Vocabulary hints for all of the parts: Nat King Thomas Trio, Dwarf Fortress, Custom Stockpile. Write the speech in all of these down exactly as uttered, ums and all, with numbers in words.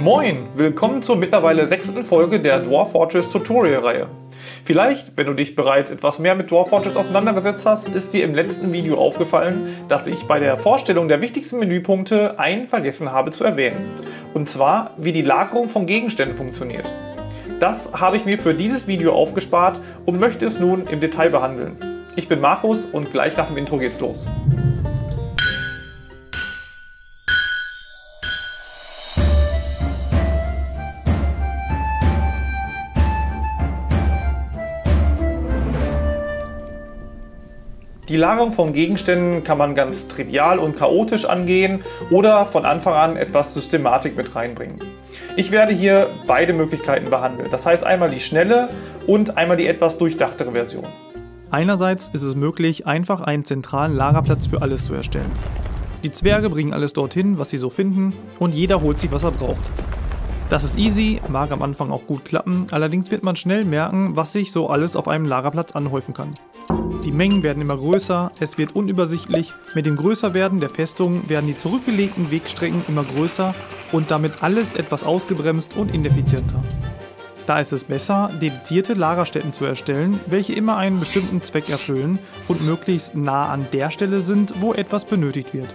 Moin! Willkommen zur mittlerweile sechsten Folge der Dwarf Fortress Tutorial-Reihe. Vielleicht, wenn du dich bereits etwas mehr mit Dwarf Fortress auseinandergesetzt hast, ist dir im letzten Video aufgefallen, dass ich bei der Vorstellung der wichtigsten Menüpunkte einen vergessen habe zu erwähnen. Und zwar, wie die Lagerung von Gegenständen funktioniert. Das habe ich mir für dieses Video aufgespart und möchte es nun im Detail behandeln. Ich bin Markus und gleich nach dem Intro geht's los. Die Lagerung von Gegenständen kann man ganz trivial und chaotisch angehen oder von Anfang an etwas Systematik mit reinbringen. Ich werde hier beide Möglichkeiten behandeln, das heißt einmal die schnelle und einmal die etwas durchdachtere Version. Einerseits ist es möglich, einfach einen zentralen Lagerplatz für alles zu erstellen. Die Zwerge bringen alles dorthin, was sie so finden, und jeder holt sich, was er braucht. Das ist easy, mag am Anfang auch gut klappen, allerdings wird man schnell merken, was sich so alles auf einem Lagerplatz anhäufen kann. Die Mengen werden immer größer, es wird unübersichtlich, mit dem Größerwerden der Festungen werden die zurückgelegten Wegstrecken immer größer und damit alles etwas ausgebremst und ineffizienter. Da ist es besser, dedizierte Lagerstätten zu erstellen, welche immer einen bestimmten Zweck erfüllen und möglichst nah an der Stelle sind, wo etwas benötigt wird.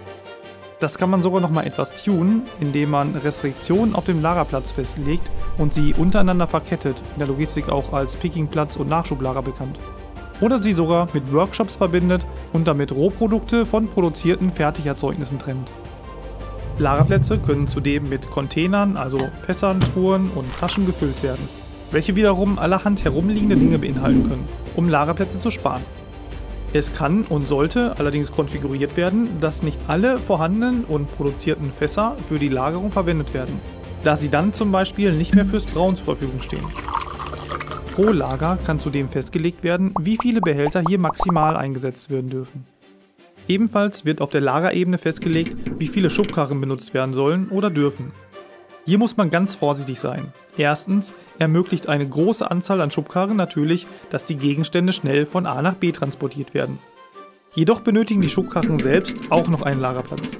Das kann man sogar nochmal etwas tunen, indem man Restriktionen auf dem Lagerplatz festlegt und sie untereinander verkettet, in der Logistik auch als Pickingplatz und Nachschublager bekannt. Oder sie sogar mit Workshops verbindet und damit Rohprodukte von produzierten Fertigerzeugnissen trennt. Lagerplätze können zudem mit Containern, also Fässern, Truhen und Taschen gefüllt werden, welche wiederum allerhand herumliegende Dinge beinhalten können, um Lagerplätze zu sparen. Es kann und sollte allerdings konfiguriert werden, dass nicht alle vorhandenen und produzierten Fässer für die Lagerung verwendet werden, da sie dann zum Beispiel nicht mehr fürs Brauen zur Verfügung stehen. Pro Lager kann zudem festgelegt werden, wie viele Behälter hier maximal eingesetzt werden dürfen. Ebenfalls wird auf der Lagerebene festgelegt, wie viele Schubkarren benutzt werden sollen oder dürfen. Hier muss man ganz vorsichtig sein. Erstens ermöglicht eine große Anzahl an Schubkarren natürlich, dass die Gegenstände schnell von A nach B transportiert werden. Jedoch benötigen die Schubkarren selbst auch noch einen Lagerplatz.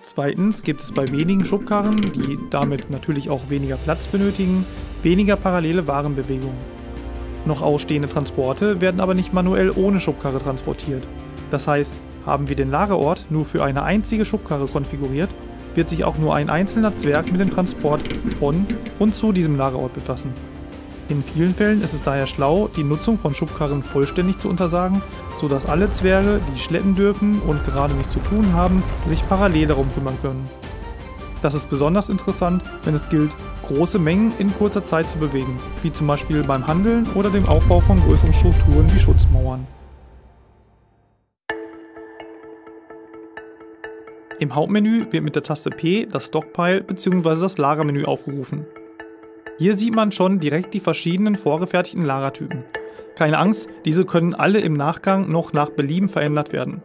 Zweitens gibt es bei wenigen Schubkarren, die damit natürlich auch weniger Platz benötigen, weniger parallele Warenbewegungen. Noch ausstehende Transporte werden aber nicht manuell ohne Schubkarre transportiert. Das heißt, haben wir den Lagerort nur für eine einzige Schubkarre konfiguriert, wird sich auch nur ein einzelner Zwerg mit dem Transport von und zu diesem Lagerort befassen. In vielen Fällen ist es daher schlau, die Nutzung von Schubkarren vollständig zu untersagen, sodass alle Zwerge, die schleppen dürfen und gerade nichts zu tun haben, sich parallel darum kümmern können. Das ist besonders interessant, wenn es gilt, große Mengen in kurzer Zeit zu bewegen, wie zum Beispiel beim Handeln oder dem Aufbau von größeren Strukturen wie Schutzmauern. Im Hauptmenü wird mit der Taste P das Stockpile bzw. das Lagermenü aufgerufen. Hier sieht man schon direkt die verschiedenen vorgefertigten Lagertypen. Keine Angst, diese können alle im Nachgang noch nach Belieben verändert werden.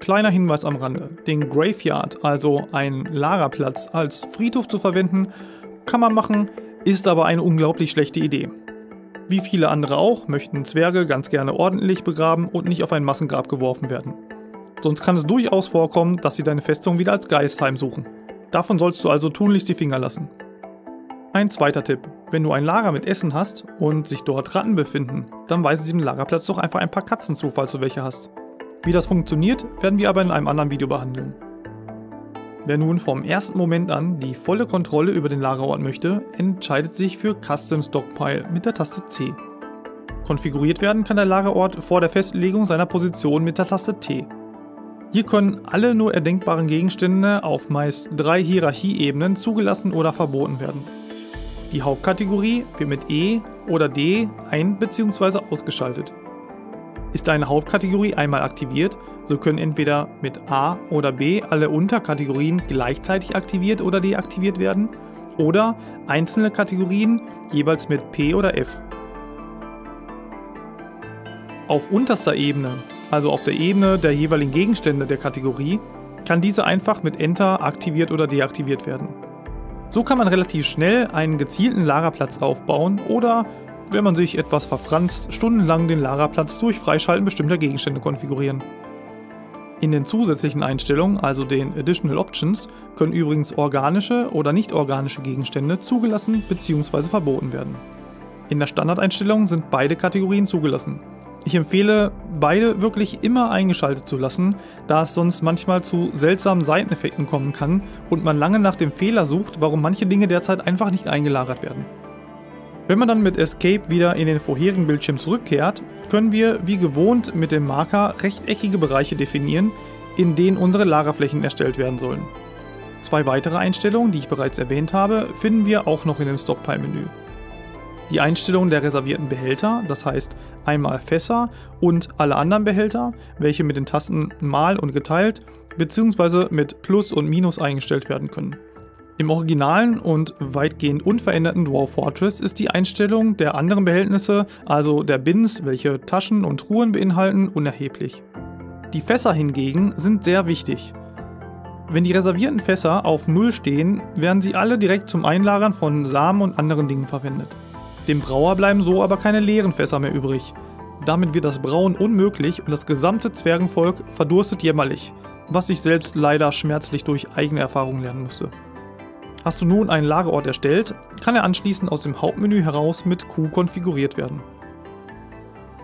Kleiner Hinweis am Rande, den Graveyard, also einen Lagerplatz, als Friedhof zu verwenden, kann man machen, ist aber eine unglaublich schlechte Idee. Wie viele andere auch, möchten Zwerge ganz gerne ordentlich begraben und nicht auf ein Massengrab geworfen werden. Sonst kann es durchaus vorkommen, dass sie deine Festung wieder als Geist heimsuchen. Davon sollst du also tunlichst die Finger lassen. Ein zweiter Tipp, wenn du ein Lager mit Essen hast und sich dort Ratten befinden, dann weisen sie dem Lagerplatz doch einfach ein paar Katzen zu, falls du welche hast. Wie das funktioniert, werden wir aber in einem anderen Video behandeln. Wer nun vom ersten Moment an die volle Kontrolle über den Lagerort möchte, entscheidet sich für Custom Stockpile mit der Taste C. Konfiguriert werden kann der Lagerort vor der Festlegung seiner Position mit der Taste T. Hier können alle nur erdenkbaren Gegenstände auf meist drei Hierarchieebenen zugelassen oder verboten werden. Die Hauptkategorie wird mit E oder D ein- bzw. ausgeschaltet. Ist eine Hauptkategorie einmal aktiviert, so können entweder mit A oder B alle Unterkategorien gleichzeitig aktiviert oder deaktiviert werden oder einzelne Kategorien jeweils mit P oder F. Auf unterster Ebene, also auf der Ebene der jeweiligen Gegenstände der Kategorie, kann diese einfach mit Enter aktiviert oder deaktiviert werden. So kann man relativ schnell einen gezielten Lagerplatz aufbauen oder, wenn man sich etwas verfranst, stundenlang den Lagerplatz durch Freischalten bestimmter Gegenstände konfigurieren. In den zusätzlichen Einstellungen, also den Additional Options, können übrigens organische oder nicht organische Gegenstände zugelassen bzw. verboten werden. In der Standardeinstellung sind beide Kategorien zugelassen. Ich empfehle, beide wirklich immer eingeschaltet zu lassen, da es sonst manchmal zu seltsamen Seiteneffekten kommen kann und man lange nach dem Fehler sucht, warum manche Dinge derzeit einfach nicht eingelagert werden. Wenn man dann mit Escape wieder in den vorherigen Bildschirm zurückkehrt, können wir wie gewohnt mit dem Marker rechteckige Bereiche definieren, in denen unsere Lagerflächen erstellt werden sollen. Zwei weitere Einstellungen, die ich bereits erwähnt habe, finden wir auch noch in dem Stockpile-Menü. Die Einstellung der reservierten Behälter, das heißt einmal Fässer und alle anderen Behälter, welche mit den Tasten mal und geteilt bzw. mit Plus und Minus eingestellt werden können. Im originalen und weitgehend unveränderten Dwarf Fortress ist die Einstellung der anderen Behältnisse, also der Bins, welche Taschen und Truhen beinhalten, unerheblich. Die Fässer hingegen sind sehr wichtig. Wenn die reservierten Fässer auf null stehen, werden sie alle direkt zum Einlagern von Samen und anderen Dingen verwendet. Dem Brauer bleiben so aber keine leeren Fässer mehr übrig. Damit wird das Brauen unmöglich und das gesamte Zwergenvolk verdurstet jämmerlich, was ich selbst leider schmerzlich durch eigene Erfahrung lernen musste. Hast du nun einen Lagerort erstellt, kann er anschließend aus dem Hauptmenü heraus mit Q konfiguriert werden.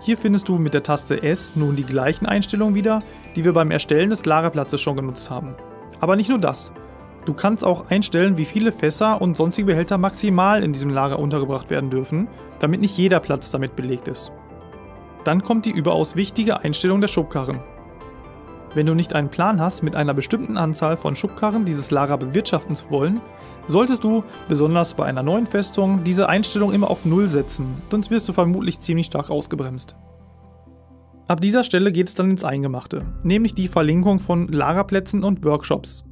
Hier findest du mit der Taste S nun die gleichen Einstellungen wieder, die wir beim Erstellen des Lagerplatzes schon genutzt haben. Aber nicht nur das. Du kannst auch einstellen, wie viele Fässer und sonstige Behälter maximal in diesem Lager untergebracht werden dürfen, damit nicht jeder Platz damit belegt ist. Dann kommt die überaus wichtige Einstellung der Schubkarren. Wenn du nicht einen Plan hast, mit einer bestimmten Anzahl von Schubkarren dieses Lager bewirtschaften zu wollen, solltest du, besonders bei einer neuen Festung, diese Einstellung immer auf null setzen, sonst wirst du vermutlich ziemlich stark ausgebremst. Ab dieser Stelle geht es dann ins Eingemachte, nämlich die Verlinkung von Lagerplätzen und Workshops.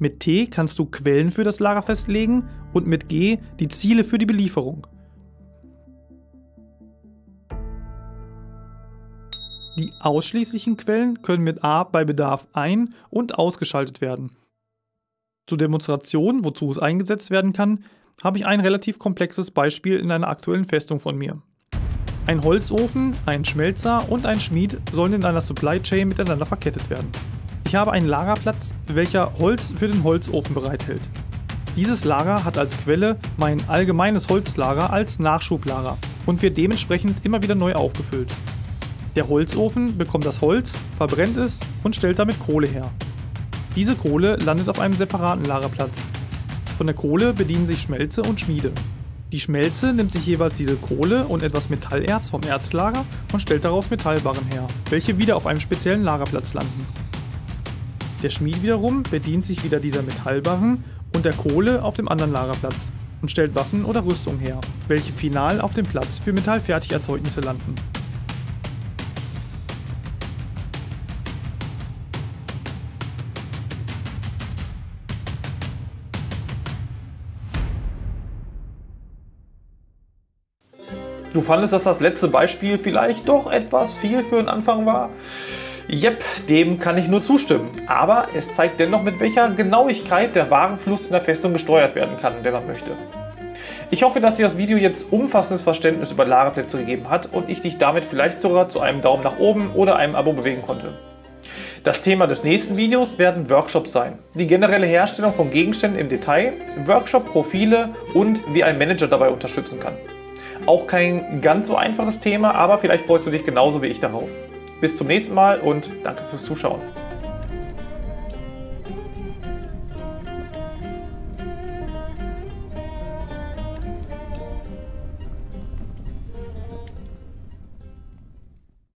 Mit T kannst du Quellen für das Lager festlegen und mit G die Ziele für die Belieferung. Die ausschließlichen Quellen können mit A bei Bedarf ein- und ausgeschaltet werden. Zur Demonstration, wozu es eingesetzt werden kann, habe ich ein relativ komplexes Beispiel in einer aktuellen Festung von mir. Ein Holzofen, ein Schmelzer und ein Schmied sollen in einer Supply Chain miteinander verkettet werden. Ich habe einen Lagerplatz, welcher Holz für den Holzofen bereithält. Dieses Lager hat als Quelle mein allgemeines Holzlager als Nachschublager und wird dementsprechend immer wieder neu aufgefüllt. Der Holzofen bekommt das Holz, verbrennt es und stellt damit Kohle her. Diese Kohle landet auf einem separaten Lagerplatz. Von der Kohle bedienen sich Schmelze und Schmiede. Die Schmelze nimmt sich jeweils diese Kohle und etwas Metallerz vom Erzlager und stellt daraus Metallbarren her, welche wieder auf einem speziellen Lagerplatz landen. Der Schmied wiederum bedient sich wieder dieser Metallbarren und der Kohle auf dem anderen Lagerplatz und stellt Waffen oder Rüstung her, welche final auf dem Platz für Metallfertigerzeugnisse landen. Du fandest, dass das letzte Beispiel vielleicht doch etwas viel für den Anfang war? Jep, dem kann ich nur zustimmen. Aber es zeigt dennoch, mit welcher Genauigkeit der Warenfluss in der Festung gesteuert werden kann, wenn man möchte. Ich hoffe, dass dir das Video jetzt umfassendes Verständnis über Lagerplätze gegeben hat und ich dich damit vielleicht sogar zu einem Daumen nach oben oder einem Abo bewegen konnte. Das Thema des nächsten Videos werden Workshops sein, die generelle Herstellung von Gegenständen im Detail, Workshop-Profile und wie ein Manager dabei unterstützen kann. Auch kein ganz so einfaches Thema, aber vielleicht freust du dich genauso wie ich darauf. Bis zum nächsten Mal und danke fürs Zuschauen.